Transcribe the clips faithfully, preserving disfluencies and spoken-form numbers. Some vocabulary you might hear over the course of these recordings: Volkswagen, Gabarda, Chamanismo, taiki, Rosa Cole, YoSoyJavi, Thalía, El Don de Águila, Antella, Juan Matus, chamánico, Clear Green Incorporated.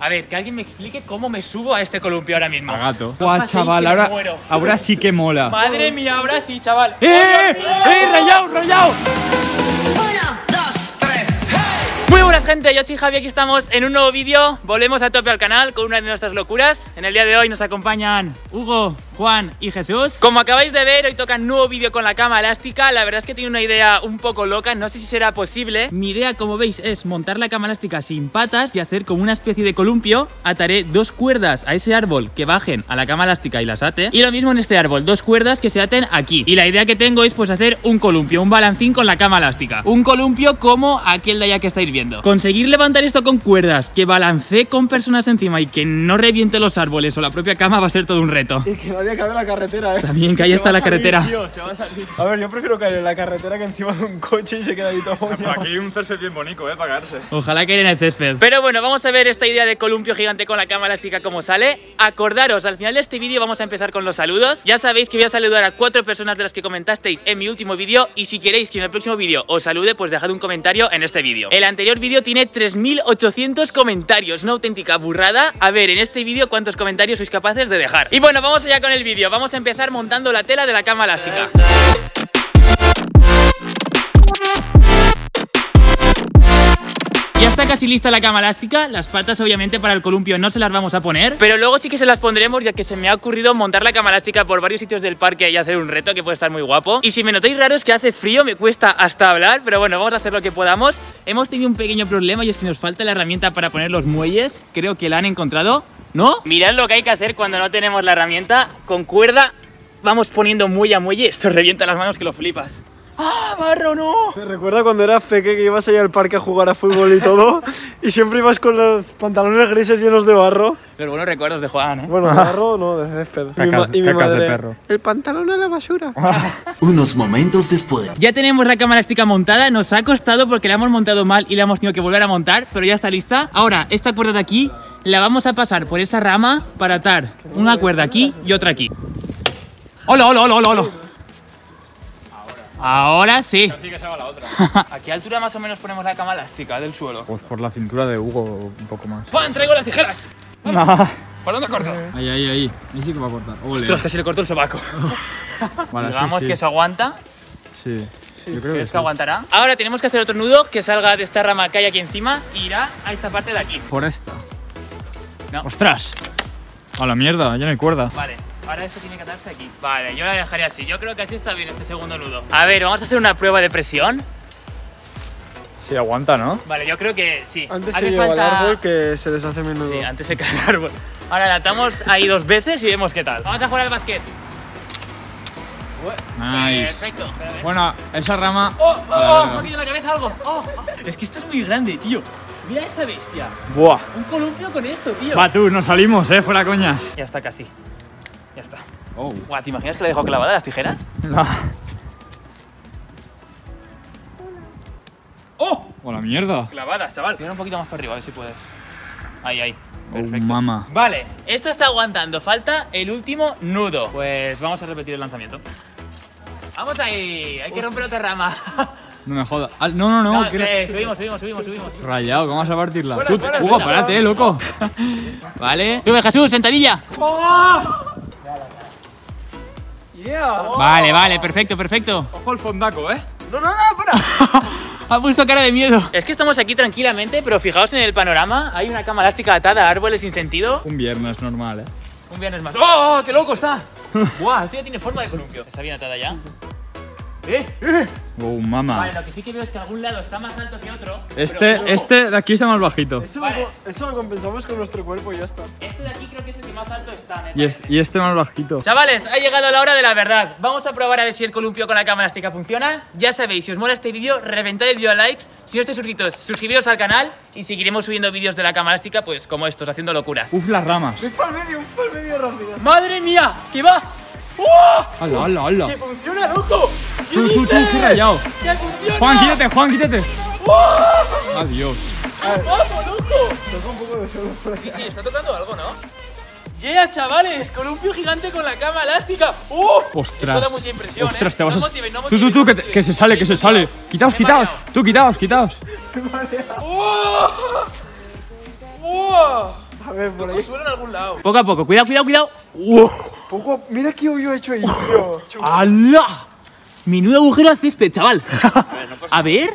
A ver, que alguien me explique cómo me subo a este columpio ahora mismo. A gato. Guau, no, chaval, ahora, ahora sí que mola. Madre mía, ahora sí, chaval. ¡Eh! ¡Eh! ¡Eh! ¡Rayao, rayao! Muy buenas, gente, yo soy Javi, aquí estamos en un nuevo vídeo. Volvemos a tope al canal con una de nuestras locuras. En el día de hoy nos acompañan Hugo, Juan y Jesús. Como acabáis de ver, hoy toca un nuevo vídeo con la cama elástica. La verdad es que tengo una idea un poco loca, no sé si será posible. Mi idea, como veis, es montar la cama elástica sin patas y hacer como una especie de columpio. Ataré dos cuerdas a ese árbol que bajen a la cama elástica y las ate. Y lo mismo en este árbol, dos cuerdas que se aten aquí. Y la idea que tengo es pues hacer un columpio, un balancín con la cama elástica. Un columpio como aquel de allá que estáis viendo. Conseguir levantar esto con cuerdas, que balancee con personas encima y que no reviente los árboles o la propia cama va a ser todo un reto. Y que no haya que ver la carretera, eh. También, es que, que ahí está la salir, carretera. Tío, se va a salir. A ver, yo prefiero caer en la carretera que encima de un coche y se queda ahí todo. Pero aquí hay un césped bien bonito, eh, para caerse. Ojalá caiga en el césped. Pero bueno, vamos a ver esta idea de columpio gigante con la cama elástica cómo sale. Acordaros, al final de este vídeo vamos a empezar con los saludos. Ya sabéis que voy a saludar a cuatro personas de las que comentasteis en mi último vídeo. Y si queréis que en el próximo vídeo os salude, pues dejad un comentario en este vídeo. El anterior vídeo tiene tres mil ochocientos comentarios, una auténtica burrada. A ver, en este vídeo cuántos comentarios sois capaces de dejar. Y bueno, vamos allá con el vídeo. Vamos a empezar montando la tela de la cama elástica. Ya está casi lista la cama elástica. Las patas obviamente para el columpio no se las vamos a poner, pero luego sí que se las pondremos, ya que se me ha ocurrido montar la cama elástica por varios sitios del parque y hacer un reto que puede estar muy guapo. Y si me notáis raro es que hace frío, me cuesta hasta hablar, pero bueno, vamos a hacer lo que podamos. Hemos tenido un pequeño problema y es que nos falta la herramienta para poner los muelles. Creo que la han encontrado, ¿no? Mirad lo que hay que hacer cuando no tenemos la herramienta. Con cuerda vamos poniendo muelle a muelle. Esto revienta las manos que lo flipas. ¡Ah, Barro, no! Me recuerda cuando eras pequeño que ibas allá al parque a jugar a fútbol y todo y siempre ibas con los pantalones grises llenos de barro. Los buenos recuerdos de Juan, ¿eh? Bueno, de barro no, de césped. Cacas, y mi, y mi madre, de perro. El pantalón a la basura. Unos momentos después. Ya tenemos la cama elástica montada. Nos ha costado porque la hemos montado mal y la hemos tenido que volver a montar, pero ya está lista. Ahora, esta cuerda de aquí la vamos a pasar por esa rama para atar una cuerda aquí y otra aquí. ¡Hola, hola, hola, hola, hola! Ahora sí. Así que se va la otra. ¿A qué altura más o menos ponemos la cama elástica del suelo? Pues por la cintura de Hugo, un poco más. ¡Juan, traigo las tijeras! No. ¿Por dónde corto? Ahí, ahí, ahí. Ahí sí que va a cortar. Ostras, casi le corto el sobaco. Vale, digamos sí, sí. que eso aguanta. Sí. Sí, yo creo que, que sí. aguantará. Ahora tenemos que hacer otro nudo que salga de esta rama que hay aquí encima e irá a esta parte de aquí. Por esta. No. ¡Ostras! A la mierda, ya no hay cuerda. Vale. Ahora esto tiene que atarse aquí. Vale, yo la dejaré así. Yo creo que así está bien este segundo nudo. A ver, vamos a hacer una prueba de presión. Sí, aguanta, ¿no? Vale, yo creo que sí. Antes se lleva falta... el árbol que se deshace mi nudo. Sí, antes se cae el árbol. Ahora la atamos ahí dos veces y vemos qué tal. Vamos a jugar al basquet. Nice. Perfecto. Bueno, esa rama... ¡Oh! ¡Oh! ¡Oh! Me ha quitado la cabeza algo. Oh, oh. Es que esto es muy grande, tío. Mira esta bestia. Buah. Un columpio con esto, tío. Va, tú, nos salimos, eh. Fuera coñas. Ya está casi. Ya está. Oh. Guau, ¿te imaginas que le dejo clavada las tijeras? No. ¡Oh! ¡Hola, mierda! Clavada, chaval. Tira un poquito más para arriba, a ver si puedes. Ahí, ahí. Perfecto. Oh, mama. Vale, esto está aguantando. Falta el último nudo. Pues vamos a repetir el lanzamiento. ¡Vamos ahí! Hay que romper otra rama. No me jodas. Ah, no, no, no. no eh, subimos, subimos, subimos, subimos. Rayado, vamos a partirla. Fuera, fuera, Hugo, fuera. Párate, loco. Vale. Sube, Jesús, sentadilla. ¡Oh! Yeah. Oh. Vale, vale, perfecto, perfecto. Ojo al fondaco, ¿eh? No, no, no, para. Ha puesto cara de miedo. Es que estamos aquí tranquilamente, pero fijaos en el panorama. Hay una cama elástica atada a árboles sin sentido. Un viernes normal, ¿eh? Un viernes más. ¡Oh, qué loco está! ¡Buah, eso ya tiene forma de columpio! Está bien atada ya. ¡Eh! ¡Eh! ¡Oh, mamá! Vale, lo que sí que veo es que algún lado está más alto que otro. Este, pero... este de aquí está más bajito. Eso, vale. lo, eso lo compensamos con nuestro cuerpo y ya está. Este de aquí creo que es el que más alto está. Y, es, y este más bajito. Chavales, ha llegado la hora de la verdad. Vamos a probar a ver si el columpio con la cama elástica funciona. Ya sabéis, si os mola este vídeo, reventad el vídeo a likes. Si no estáis suscritos, suscribiros al canal y seguiremos subiendo vídeos de la cama elástica, pues como estos, haciendo locuras. Uf, las ramas. Un pal medio, un pal medio rápido. ¡Madre mía! ¡Que va! ¡Oh! ¡Hala, hala, hala! ¡Que funciona, loco! ¿Qué tú, tú, tú, qué rayado! ¡Que funciona! ¡Juan, quítate, Juan, quítate! ¡Oh! ¡Adiós! ¡Vamos, loco! Toca un poco de suelo por aquí. Sí, sí, está tocando algo, ¿no? ¡Yeah, chavales! ¡Columpio gigante con la cama elástica! ¡Oh! ¡Ostras! Esto da mucha impresión, ¡Ostras, eh! te vas a... No motives, no motives, tú, tú, tú, no que, te, que se sale, que se sale. Quitaos, quitaos. Tú, quitaos, quitaos. ¡Oh! ¡Oh! A ver, por ahí. Suena en algún lado. Poco a poco, cuidado, cuidado, cuidado. Wow. Poco, mira qué hoyo he hecho ahí, tío. ¡Hala! Menudo agujero al césped, chaval. A ver, no pasa nada. A ver,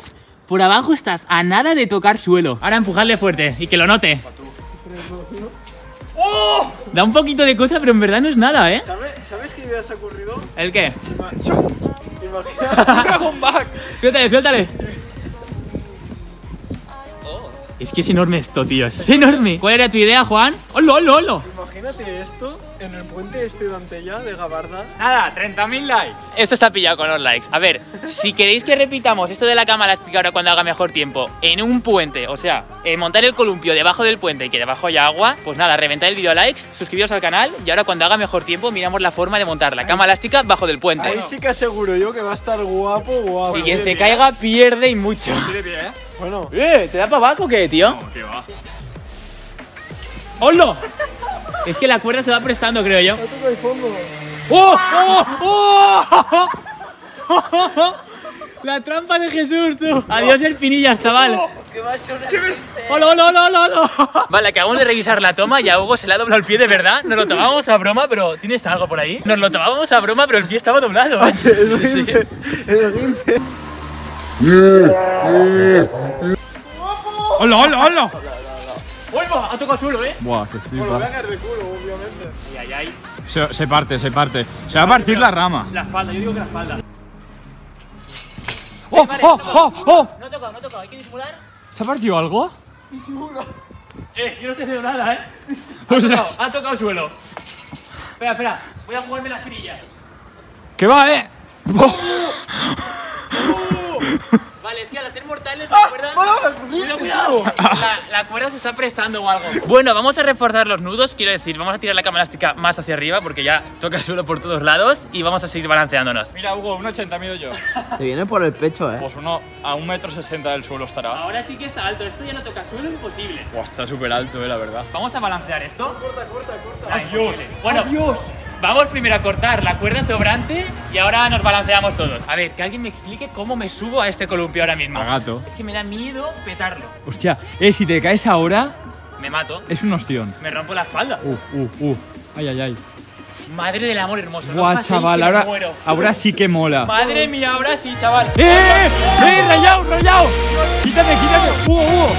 por abajo estás a nada de tocar suelo. Ahora empujarle fuerte y que lo note. ¡Oh! Da un poquito de cosa, pero en verdad no es nada, ¿eh? ¿Sabes, ¿sabes qué idea se ha ocurrido? ¿El qué? Imagina. ¡Un back! Suéltale, suéltale. Es que es enorme esto, tío, es enorme. ¿Cuál era tu idea, Juan? ¡Holo, holo, holo! Imagínate esto en el puente este de Antella, de Gabarda. Nada, treinta mil likes. Esto está pillado con los likes. A ver, si queréis que repitamos esto de la cama elástica ahora cuando haga mejor tiempo en un puente, o sea, eh, montar el columpio debajo del puente y que debajo haya agua, pues nada, reventad el vídeo a likes, suscribiros al canal y ahora cuando haga mejor tiempo miramos la forma de montar la cama elástica bajo del puente. Ahí sí que aseguro yo que va a estar guapo, guapo. Y quien se caiga pierde y mucho. Bueno. Eh, ¿te da para abajo o qué, tío? No, que va. ¡Hola! Es que la cuerda se va prestando, creo yo. ¡Oh! ¡Oh! ¡Oh! ¡Oh! La trampa de Jesús, tú. Adiós el pinillas, chaval. ¡Hola, hola, hola, hola! Vale, acabamos de revisar la toma y a Hugo se le ha doblado el pie de verdad. Nos lo tomábamos a broma, pero... ¿Tienes algo por ahí? Nos lo tomábamos a broma, pero el pie estaba doblado. Sí, sí. ¡Hola, hola, hola! ¡Vuelva! Ha tocado suelo, ¿eh? Buah, que flipa. Bueno, voy a caer de culo, obviamente. Y ahí, ahí. Se, se parte, se parte. Se, se va a partir la rama. La espalda, yo digo que la espalda. ¡Oh, vale, oh, no oh, oh! No he tocado, no he tocado. Hay que disimular. ¿Se ha partido algo? Disimula. Eh, yo no te veo nada, ¿eh? Ha tocado, ha tocado suelo. Espera, espera. Voy a jugarme las tirillas. ¡Que va, eh! Oh. Vale, es que al hacer mortales la cuerda... ¡Ah! ¡Cuidado, cuidado! La, la cuerda se está prestando o algo. Bueno, vamos a reforzar los nudos, quiero decir, vamos a tirar la cama elástica más hacia arriba porque ya toca suelo por todos lados y vamos a seguir balanceándonos. Mira, Hugo, un ochenta mido yo. Te viene por el pecho, eh. Pues uno a un metro sesenta del suelo estará. Ahora sí que está alto, esto ya no toca suelo, es imposible. Buah, está súper alto, eh, la verdad. Vamos a balancear esto. Corta, corta, corta. ¡Adiós! Bueno, ¡adiós! Vamos primero a cortar la cuerda sobrante y ahora nos balanceamos todos. A ver, que alguien me explique cómo me subo a este columpio ahora mismo. A gato. Es que me da miedo petarlo. Hostia, eh, si te caes ahora... Me mato. Es un ostión. Me rompo la espalda. Uh, uh, uh. Ay, ay, ay. Madre del amor hermoso. Guau, no chaval, ahora, ahora sí que mola. Madre mía, ahora sí, chaval. ¡Eh, eh, eh! ¡Rayao, rayao! ¡Quítate, quítate! ¡Uh, uh!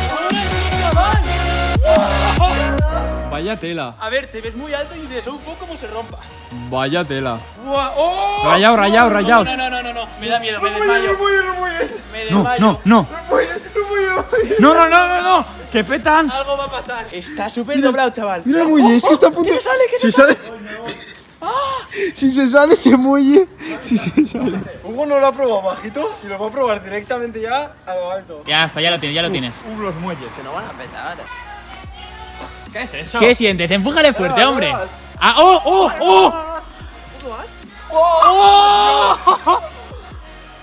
Vaya tela. A ver, te ves muy alto y dices, un poco como se rompa. Vaya tela. Wow. ¡Oh! Rayao, rayao, rayao. No, no, no, no, no, me da miedo, me desmayo. Me desmayo. No, no, no. No, no, no, no, no. Que petan. Algo va a pasar. Está súper doblado, chaval. Mira, muelle, es que está a punto. ¿Qué sale? ¿Qué se sale? Si se sale, se muelle. Si se sale. Hugo no lo ha probado bajito y lo va a probar directamente ya a lo alto. Ya está, ya lo tienes, ya lo tienes. Uf, los muelles, te lo van a petar. ¿Qué es eso? ¿Qué sientes? Empújale fuerte, hombre. ¡Ah! ¡Oh! ¡Oh! ¡Oh! ¡Oh! ¡Oh!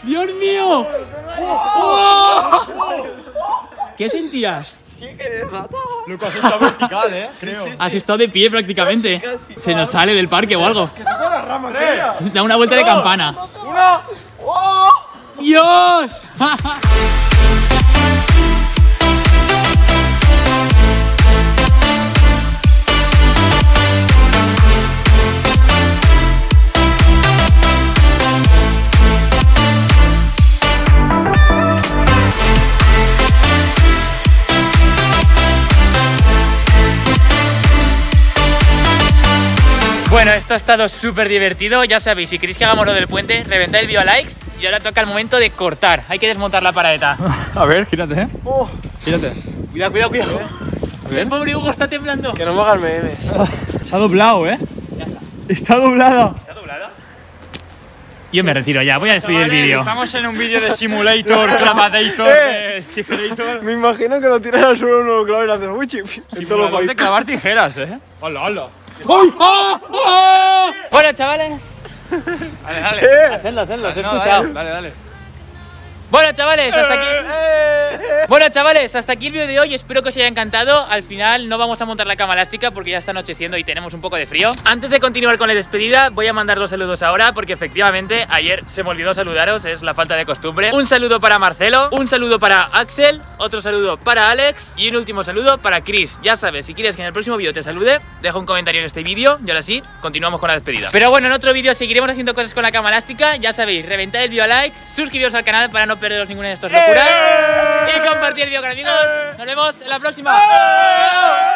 ¡Dios mío! ¡Oh! ¿Qué sentías? Lo que haces está vertical, ¿eh? Has estado de pie prácticamente. Se nos sale del parque o algo. Da una vuelta de campana. ¡Una! ¡Oh! ¡Dios! Bueno, esto ha estado súper divertido, ya sabéis, si queréis que hagamos lo del puente, reventad el vídeo a likes y ahora toca el momento de cortar, hay que desmontar la paradeta. A ver, gírate, eh. Oh. Gírate. Cuidado, cuidado, cuidado. ¿Eh? El pobre Hugo está temblando. Que no me hagas memes. Se ha doblado, eh. Ya está. Está doblada. ¿Está doblada? Yo me retiro ya, voy a despedir el vídeo. Estamos en un vídeo de Simulator, Clavadator, eh, Stiflator. Me imagino que lo tiras al suelo, no lo clavo y lo haces muy chip. Simulador de clavar tijeras, eh. Hola, hola. ¡Ay! ¡Oh! ¡Oh! Bueno, chavales. Dale, dale. Hacedlo, hacedlo, os he escuchado. Dale, dale. Bueno, chavales, hasta aquí Bueno, chavales, hasta aquí el vídeo de hoy. Espero que os haya encantado. Al final no vamos a montar la cama elástica porque ya está anocheciendo y tenemos un poco de frío. Antes de continuar con la despedida, voy a mandar los saludos ahora, porque efectivamente ayer se me olvidó saludaros, es la falta de costumbre. Un saludo para Marcelo, un saludo para Axel, otro saludo para Alex y un último saludo para Chris. Ya sabes, si quieres que en el próximo vídeo te salude, deja un comentario en este vídeo y ahora sí, continuamos con la despedida. Pero bueno, en otro vídeo seguiremos haciendo cosas con la cama elástica. Ya sabéis, reventad el vídeo a like, suscribiros al canal para no perderos ninguna de estas locuras y compartir el vídeo con amigos. Nos vemos en la próxima.